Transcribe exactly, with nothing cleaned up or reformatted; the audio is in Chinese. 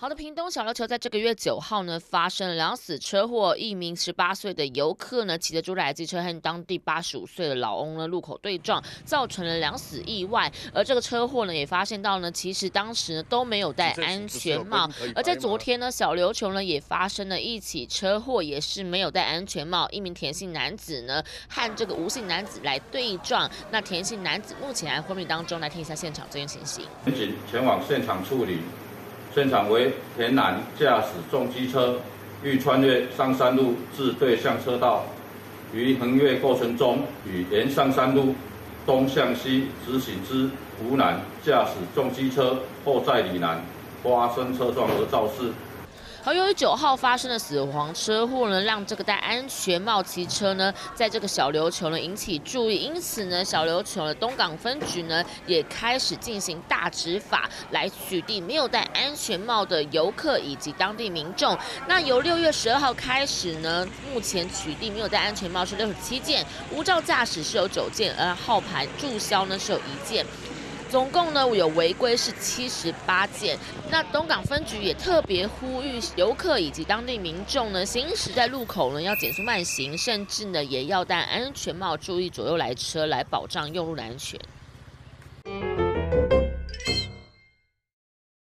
好的，屏东小琉球在这个月九号呢发生两死车祸，一名十八岁的游客呢骑着猪仔机车和当地八十五岁的老翁呢路口对撞，造成了两死意外。而这个车祸呢也发现到呢，其实当时呢都没有戴安全帽。而在昨天呢，小琉球呢也发生了一起车祸，也是没有戴安全帽，一名田姓男子呢和这个吴姓男子来对撞。那田姓男子目前还昏迷当中，来听一下现场这件情形。民警前往现场处理。 现场为田男驾驶重机车，欲穿越上山路至对向车道，于横越过程中，与沿上山路东向西直行之吴男驾驶重机车后载李男发生车撞而肇事。 好，由于九号发生的死亡车祸呢，让这个戴安全帽骑车呢，在这个小琉球呢引起注意，因此呢，小琉球的东港分局呢也开始进行大执法，来取缔没有戴安全帽的游客以及当地民众。那由六月十二号开始呢，目前取缔没有戴安全帽是六十七件，无照驾驶是有九件，而号牌注销呢是有一件。 总共呢，有违规是七十八件。那东港分局也特别呼吁游客以及当地民众呢，行驶在路口呢要减速慢行，甚至呢也要戴安全帽，注意左右来车，来保障用路的安全。